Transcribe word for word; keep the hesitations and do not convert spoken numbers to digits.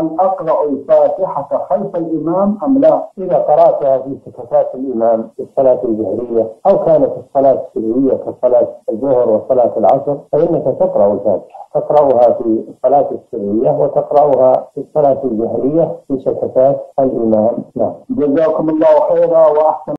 هل أقرأ الفاتحة خلف الإمام أم لا؟ إذا قرأتها في سكتات الإمام في الصلاة الجهرية أو كانت الصلاة السرية كصلاة الظهر وصلاة العصر فإنك تقرأ الفاتحة، تقرأها في الصلاة السرية وتقرأها في الصلاة الجهرية في سكتات الإمام. نعم. جزاكم الله خيرا وأحسن.